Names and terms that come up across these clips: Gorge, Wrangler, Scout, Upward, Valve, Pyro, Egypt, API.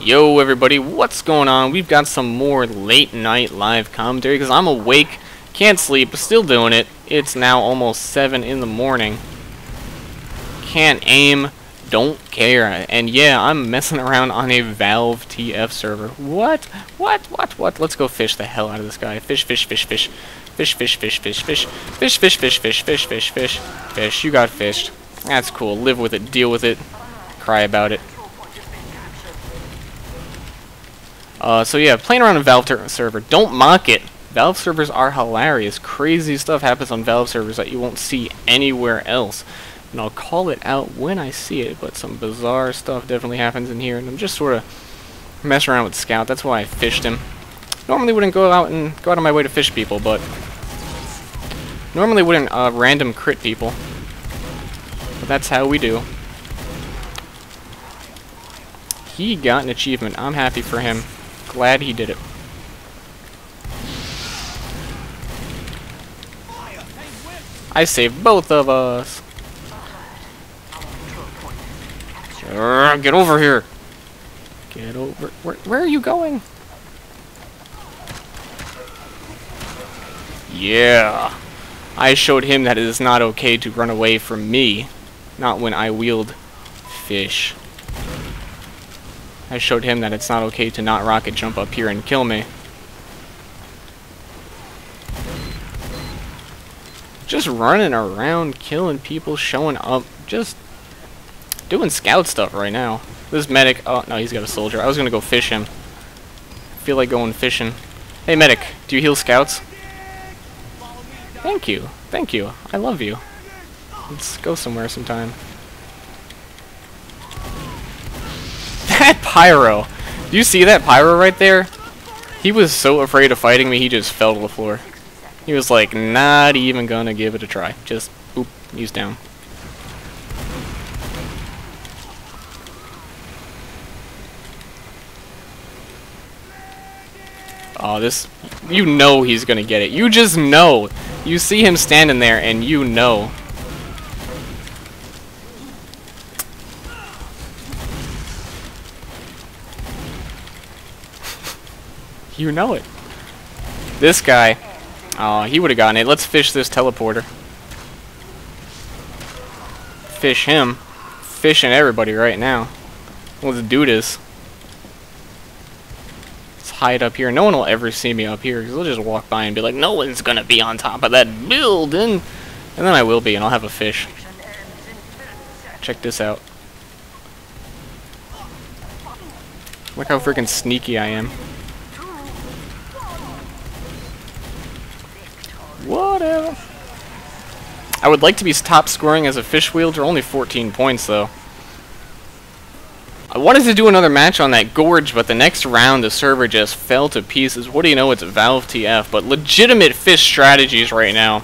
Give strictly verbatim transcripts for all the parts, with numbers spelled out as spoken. Yo everybody, what's going on? We've got some more late night live commentary because I'm awake, can't sleep, but still doing it. It's now almost seven in the morning. Can't aim, don't care. And yeah, I'm messing around on a Valve T F server. What? What? What? What? Let's go fish the hell out of this guy. Fish, fish, fish, fish. Fish, fish, fish, fish, fish. Fish, fish, fish, fish, fish, fish, fish. Fish, you got fished. That's cool. Live with it, deal with it, cry about it. Uh, so yeah, playing around a Valve server. Don't mock it. Valve servers are hilarious. Crazy stuff happens on Valve servers that you won't see anywhere else. And I'll call it out when I see it, but some bizarre stuff definitely happens in here. And I'm just sort of messing around with Scout. That's why I fished him. Normally wouldn't go out and go out of my way to fish people, but... Normally wouldn't uh, random crit people. But that's how we do. He got an achievement. I'm happy for him. Glad he did it. I saved both of us. Uh, get over here. Get over. Where, where are you going? Yeah. I showed him that it is not okay to run away from me. Not when I wield fish. I showed him that it's not okay to not rocket jump up here and kill me. Just running around, killing people, showing up, just doing scout stuff right now. This medic, oh no, he's got a soldier. I was gonna go fish him. I feel like going fishing. Hey medic, do you heal scouts? Thank you, thank you, I love you. Let's go somewhere sometime. That Pyro! Do you see that Pyro right there? He was so afraid of fighting me, he just fell to the floor. He was like, not even gonna give it a try. Just, oop, he's down. Oh, this... You know he's gonna get it. You just know! You see him standing there, and you know. You know it. This guy, oh, he would have gotten it. Let's fish this teleporter. Fish him. Fishing everybody right now. Let's do this. Let's hide up here. No one will ever see me up here because they'll just walk by and be like, no one's gonna be on top of that building. And then I will be, and I'll have a fish. Check this out. Look how freaking sneaky I am. Whatever. I would like to be top scoring as a fish wielder. Only fourteen points though. I wanted to do another match on that gorge, but the next round the server just fell to pieces. What do you know? It's Valve T F, but legitimate fish strategies right now.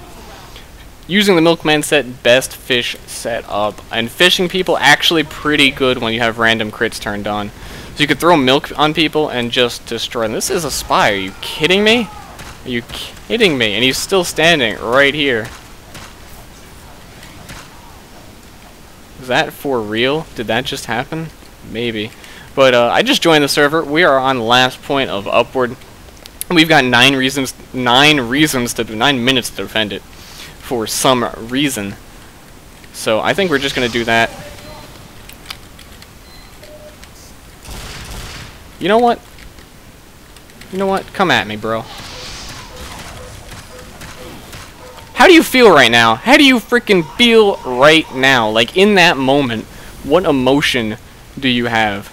Using the Milkman set, best fish set up, and fishing people actually pretty good when you have random crits turned on. So you could throw milk on people and just destroy them. This is a spy. Are you kidding me? Are you kidding me? And he's still standing right here. Is that for real? Did that just happen? Maybe. But uh, I just joined the server. We are on last point of Upward. We've got nine reasons, nine reasons to, nine minutes to defend it for some reason. So I think we're just gonna do that. You know what? You know what? Come at me, bro. How do you feel right now? How do you freaking feel right now? Like, in that moment, what emotion do you have?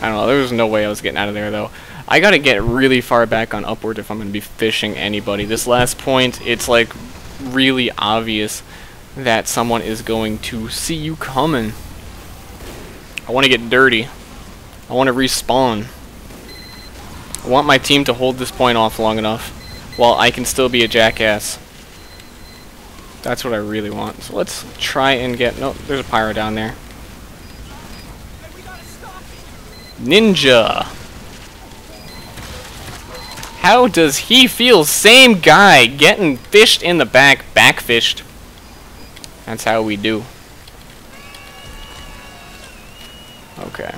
I don't know. There was no way I was getting out of there, though. I gotta get really far back on Upward if I'm gonna be fishing anybody. This last point, it's, like, really obvious that someone is going to see you coming. I want to get dirty. I want to respawn. I want my team to hold this point off long enough while I can still be a jackass. That's what I really want. So let's try and get... Nope, there's a Pyro down there. Ninja! How does he feel? Same guy getting fished in the back, back fished. That's how we do. Okay.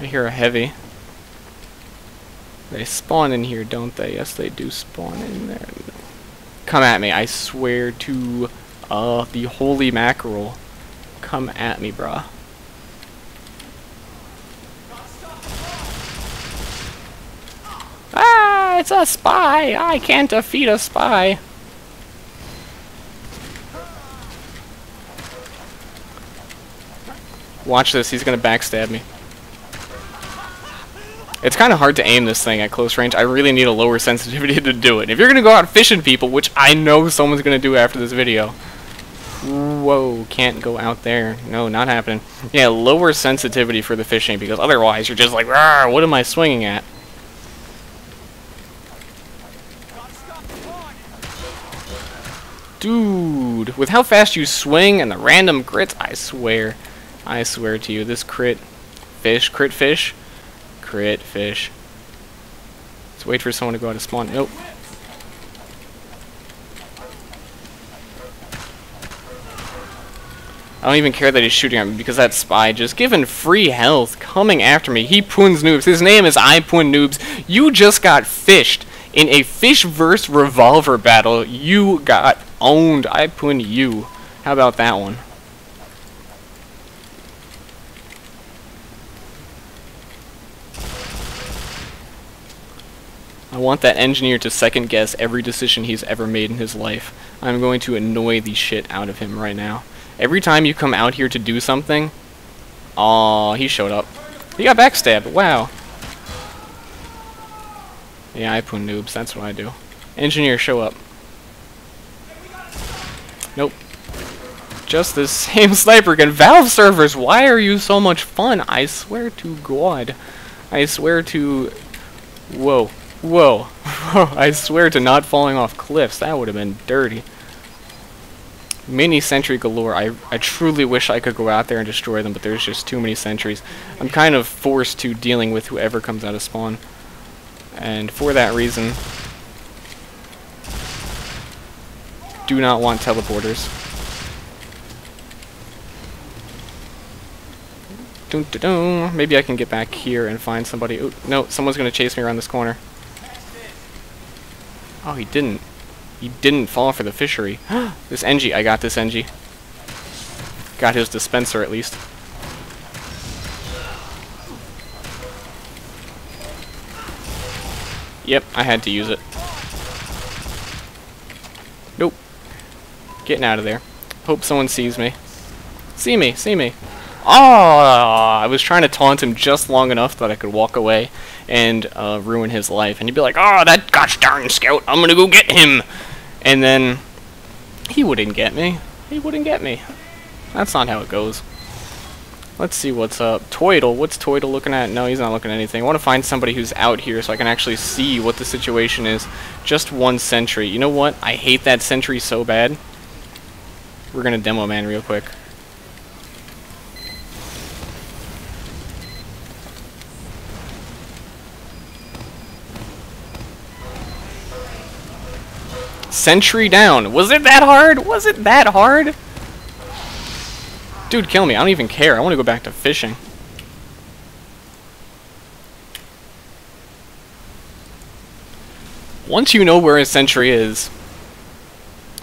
I hear a heavy. They spawn in here, don't they? Yes, they do spawn in there. Come at me, I swear to uh, the holy mackerel. Come at me, brah. Ah, it's a spy! I can't defeat a spy! Watch this, he's gonna backstab me. It's kind of hard to aim this thing at close range. I really need a lower sensitivity to do it. If you're going to go out fishing people, which I know someone's going to do after this video. Whoa, can't go out there. No, not happening. Yeah, lower sensitivity for the fishing, because otherwise you're just like, rawr, what am I swinging at? Dude, with how fast you swing and the random crits, I swear. I swear to you, this crit fish, crit fish. Crit fish. Let's wait for someone to go out of spawn. Nope. I don't even care that he's shooting at me, because that spy just given free health coming after me. He poons noobs. His name is I Poon Noobs. You just got fished in a fish versus revolver battle. You got owned. I Poon you. How about that one? I want that engineer to second guess every decision he's ever made in his life. I'm going to annoy the shit out of him right now. Every time you come out here to do something... Aww, he showed up. He got backstabbed, wow. Yeah, I Poon Noobs, that's what I do. Engineer, show up. Nope. Just this same sniper gun. Valve servers, why are you so much fun? I swear to God. I swear to... Whoa. Whoa, I swear to not falling off cliffs, that would have been dirty. Mini sentry galore, I, I truly wish I could go out there and destroy them, but there's just too many sentries. I'm kind of forced to dealing with whoever comes out of spawn. And for that reason, do not want teleporters. Dun, dun, dun. Maybe I can get back here and find somebody. Ooh, no, someone's going to chase me around this corner. Oh, he didn't. He didn't fall for the fishery. This Engie, I got this Engie. Got his dispenser at least. Yep, I had to use it. Nope. Getting out of there. Hope someone sees me. See me, see me. Oh, I was trying to taunt him just long enough that I could walk away and uh, ruin his life. And he'd be like, oh, that gosh darn scout, I'm going to go get him. And then he wouldn't get me. He wouldn't get me. That's not how it goes. Let's see what's up. Toidle, what's Toidle looking at? No, he's not looking at anything. I want to find somebody who's out here so I can actually see what the situation is. Just one sentry. You know what? I hate that sentry so bad. We're going to demo man real quick. Sentry down. Was it that hard? Was it that hard? Dude, kill me. I don't even care. I want to go back to fishing. Once you know where a sentry is,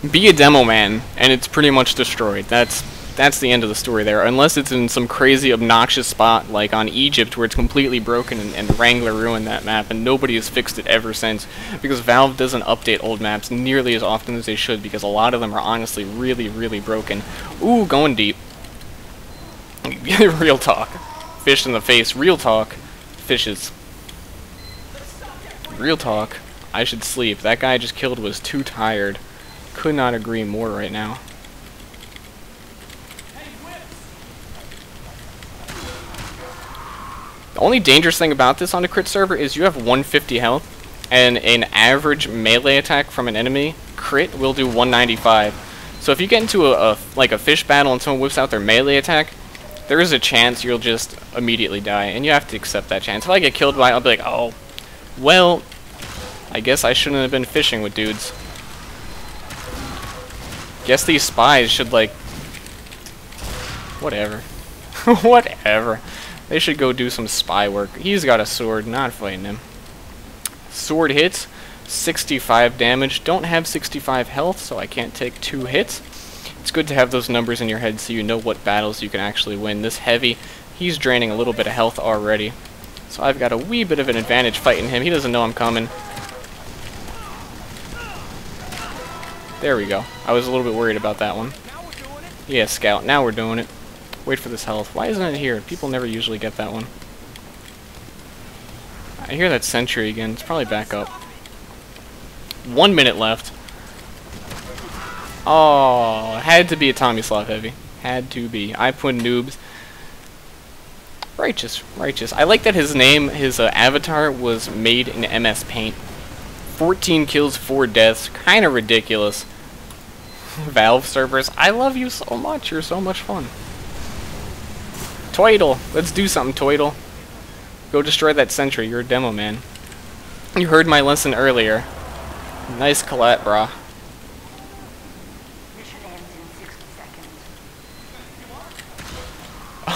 be a demo man, and it's pretty much destroyed. That's that's the end of the story there. Unless it's in some crazy obnoxious spot like on Egypt where it's completely broken and, and Wrangler ruined that map and nobody has fixed it ever since, because Valve doesn't update old maps nearly as often as they should, because a lot of them are honestly really really broken. Ooh, going deep. Real talk. Fish in the face. Real talk. Fishes. Real talk. I should sleep. That guy I just killed was too tired. Could not agree more right now. Only dangerous thing about this on a crit server is you have one fifty health, and an average melee attack from an enemy crit will do one ninety-five. So if you get into a, a like a fish battle and someone whips out their melee attack, there is a chance you'll just immediately die, and you have to accept that chance. If I get killed by it, I'll be like, oh, well, I guess I shouldn't have been fishing with dudes. Guess these spies should like Whatever. Whatever. They should go do some spy work. He's got a sword, not fighting him. Sword hits. sixty-five damage. Don't have sixty-five health, so I can't take two hits. It's good to have those numbers in your head so you know what battles you can actually win. This heavy, he's draining a little bit of health already. So I've got a wee bit of an advantage fighting him. He doesn't know I'm coming. There we go. I was a little bit worried about that one. Yeah, Scout, now we're doing it. Wait for this health. Why isn't it here? People never usually get that one. I hear that sentry again. It's probably back up. One minute left. Oh, had to be a Tommy Sloth heavy. Had to be. I put noobs. Righteous, righteous. I like that his name, his uh, avatar, was made in M S Paint. fourteen kills, four deaths. Kind of ridiculous. Valve servers, I love you so much. You're so much fun. Twiddle. Let's do something, Twiddle. Go destroy that sentry. You're a demo, man. You heard my lesson earlier. Nice collat, brah.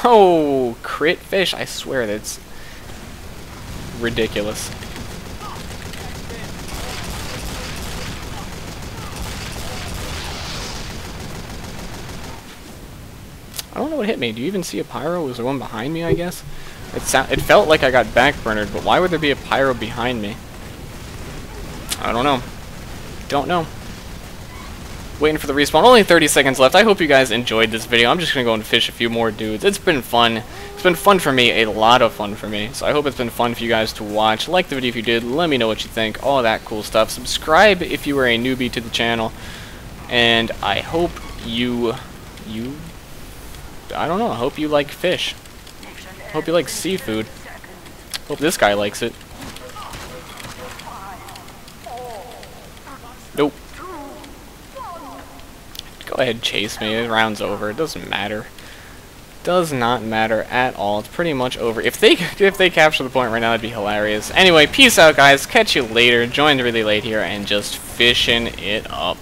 Oh, crit fish. I swear that's ridiculous. I don't know what hit me. Do you even see a pyro? Was there one behind me, I guess? It, so it felt like I got backburnered, but why would there be a pyro behind me? I don't know. Don't know. Waiting for the respawn. Only thirty seconds left. I hope you guys enjoyed this video. I'm just going to go and fish a few more dudes. It's been fun. It's been fun for me. A lot of fun for me. So I hope it's been fun for you guys to watch. Like the video if you did. Let me know what you think. All that cool stuff. Subscribe if you are a newbie to the channel. And I hope you... You... I don't know. I hope you like fish. Hope you like seafood. Hope this guy likes it. Nope. Go ahead, chase me. The round's over. It doesn't matter. Does not matter at all. It's pretty much over. If they if they capture the point right now, that'd be hilarious. Anyway, peace out, guys. Catch you later. Joined really late here and just fishing it up.